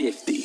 DOT.50.